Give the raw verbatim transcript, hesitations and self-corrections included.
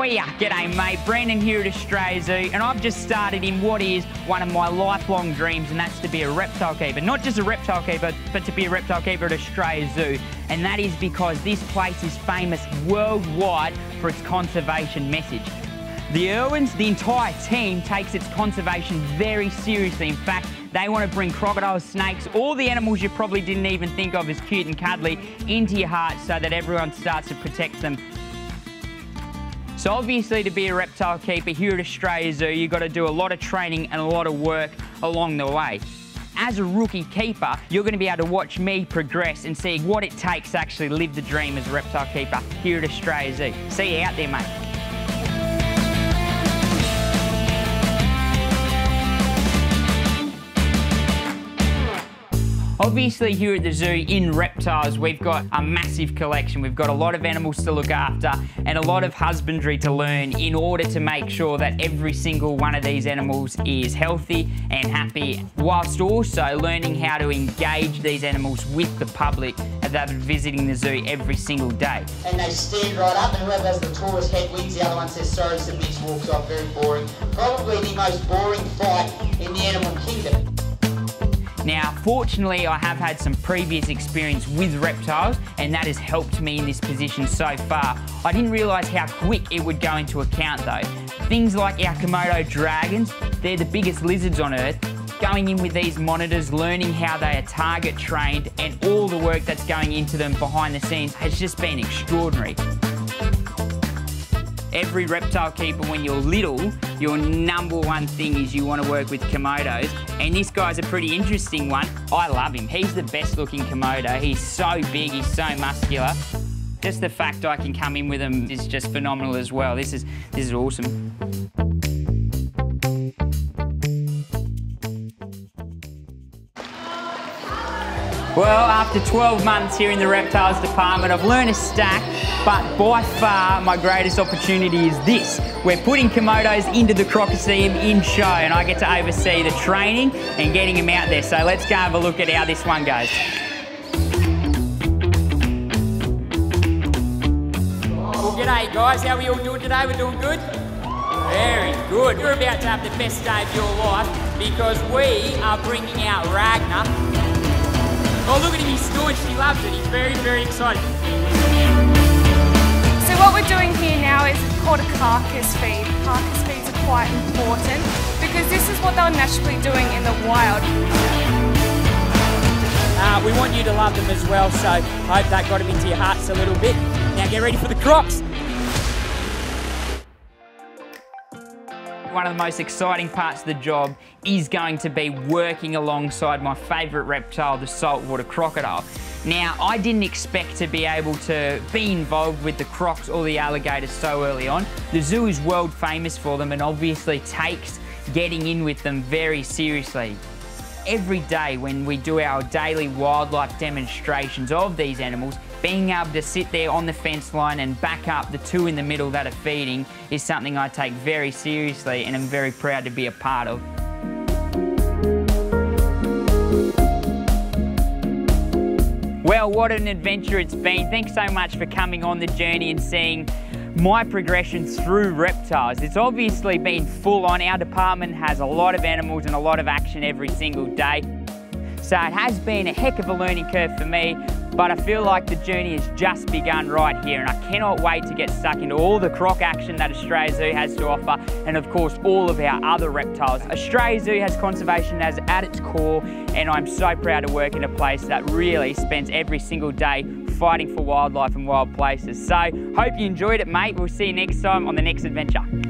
Oh yeah, g'day mate, Brandon here at Australia Zoo, and I've just started in what is one of my lifelong dreams, and that's to be a reptile keeper. Not just a reptile keeper, but to be a reptile keeper at Australia Zoo. And that is because this place is famous worldwide for its conservation message. The Irwins, the entire team, takes its conservation very seriously. In fact, they want to bring crocodiles, snakes, all the animals you probably didn't even think of as cute and cuddly into your heart so that everyone starts to protect them. So obviously to be a reptile keeper here at Australia Zoo, you've got to do a lot of training and a lot of work along the way. As a rookie keeper, you're going to be able to watch me progress and see what it takes to actually live the dream as a reptile keeper here at Australia Zoo. See you out there, mate. Obviously here at the zoo in reptiles, we've got a massive collection. We've got a lot of animals to look after and a lot of husbandry to learn in order to make sure that every single one of these animals is healthy and happy, whilst also learning how to engage these animals with the public as they're visiting the zoo every single day. And they stand right up, and whoever has the tallest head wins. The other one says sorry, submits, walks off. Very boring. Probably the most boring fight in the animal kingdom. Now, fortunately, I have had some previous experience with reptiles, and that has helped me in this position so far. I didn't realise how quick it would go into account, though. Things like our Komodo dragons, they're the biggest lizards on Earth. Going in with these monitors, learning how they are target trained, and all the work that's going into them behind the scenes has just been extraordinary. Every reptile keeper, when you're little, your number one thing is you want to work with Komodos. And this guy's a pretty interesting one. I love him. He's the best looking Komodo. He's so big, he's so muscular. Just the fact I can come in with him is just phenomenal as well. This is, this is awesome. Well, after twelve months here in the reptiles department, I've learned a stack, but by far my greatest opportunity is this. We're putting Komodos into the crocoseum in show, and I get to oversee the training and getting them out there. So let's go have a look at how this one goes. Well, g'day guys, how are we all doing today? We're doing good? Very good. We're about to have the best day of your life because we are bringing out Ragnar. Oh, look at him, he's staunched, he loves it, he's very, very excited. So what we're doing here now is called a carcass feed. Carcass feeds are quite important because this is what they're naturally doing in the wild. Uh, we want you to love them as well, so I hope that got them into your hearts a little bit. Now get ready for the crocs. One of the most exciting parts of the job is going to be working alongside my favourite reptile, the saltwater crocodile. Now, I didn't expect to be able to be involved with the crocs or the alligators so early on. The zoo is world famous for them and obviously takes getting in with them very seriously. Every day when we do our daily wildlife demonstrations of these animals, being able to sit there on the fence line and back up the two in the middle that are feeding is something I take very seriously and I'm very proud to be a part of. Well, what an adventure it's been. Thanks so much for coming on the journey and seeing my progression through reptiles. It's obviously been full on. Our department has a lot of animals and a lot of action every single day. So it has been a heck of a learning curve for me, but I feel like the journey has just begun right here, and I cannot wait to get stuck into all the croc action that Australia Zoo has to offer, and of course all of our other reptiles. Australia Zoo has conservation as at its core, and I'm so proud to work in a place that really spends every single day fighting for wildlife and wild places. So hope you enjoyed it, mate. We'll see you next time on the next adventure.